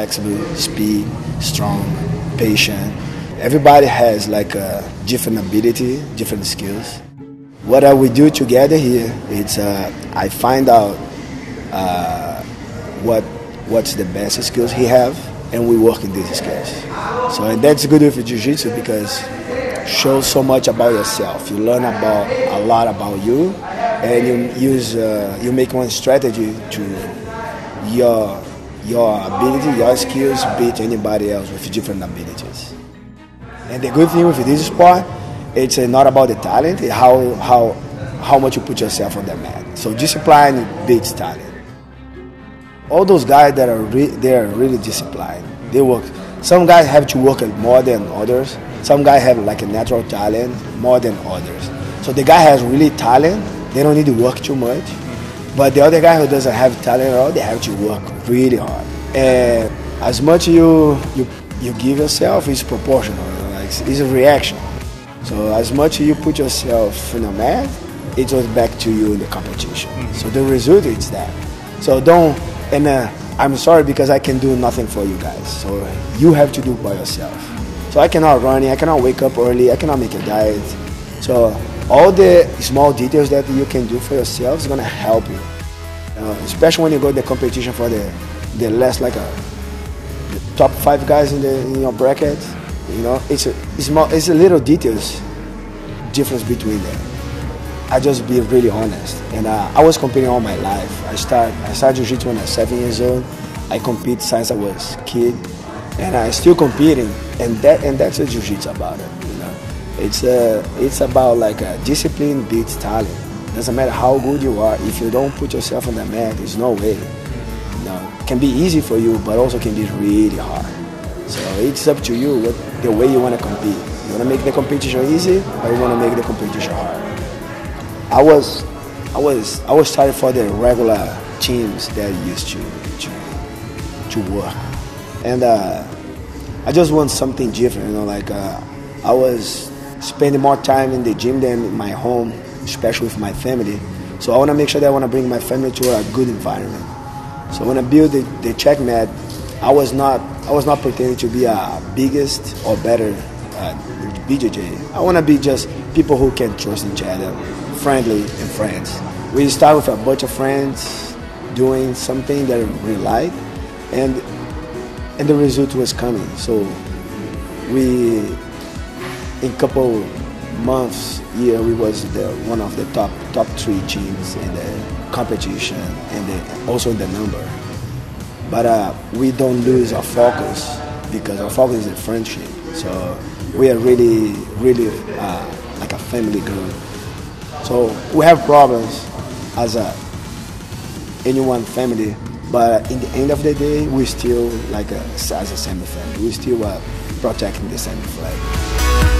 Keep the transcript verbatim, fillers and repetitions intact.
flexible, speed, strong, patient. Everybody has like a different ability, different skills. What I will do together here is uh, I find out uh, what what's the best skills he have, and we work in these skills. So and that's good with jiu-jitsu because it shows so much about yourself. You learn about a lot about you, and you use uh, you make one strategy to your your ability, your skills beat anybody else with different abilities. And the good thing with this sport, it's not about the talent, it's how, how, how much you put yourself on the mat. So discipline beats talent. All those guys that are, re they are really disciplined, they work. Some guys have to work more than others. Some guys have like a natural talent more than others. So the guy has really talent, they don't need to work too much. But the other guy who doesn't have talent at all, they have to work really hard. And as much you, you, you give yourself is proportional. It's a reaction. So as much as you put yourself in a mat, it goes back to you in the competition. Mm-hmm. So the result is that. So don't, and uh, I'm sorry because I can do nothing for you guys. So you have to do it by yourself. So I cannot run, I cannot wake up early, I cannot make a diet. So all the small details that you can do for yourself is going to help you. Uh, especially when you go to the competition for the, the last, like a, the top five guys in, the, in your bracket. You know, it's a, it's, more, it's a little details difference between them. I just be really honest. And uh, I was competing all my life. I start I started jiu-jitsu when I was seven years old. I compete since I was a kid, and I'm still competing. And that and that's what jiu-jitsu about it. You know, it's a, it's about like a discipline beats talent. Doesn't matter how good you are, if you don't put yourself on the mat, there's no way. You know, it can be easy for you, but also can be really hard. So it's up to you what, the way you want to compete. You want to make the competition easy, or you want to make the competition hard. I was, I was, I was started for the regular teams that used to to, to work, and uh, I just want something different. You know, like uh, I was spending more time in the gym than in my home, especially with my family. So I want to make sure that I want to bring my family to a good environment. So when I build the, the Checkmat, I was not, I was not pretending to be a biggest or better uh, B J J. I want to be just people who can trust each other, friendly and friends. We start with a bunch of friends doing something that we like, and and the result was coming. So we, in a couple months, year, we was the, one of the top top three teams in the competition and the, also in the number. But uh, we don't lose our focus because our focus is in friendship. So we are really, really uh, like a family group. So we have problems as a any one family, but in the end of the day, we still like a, as a same family. We still are protecting the same flag.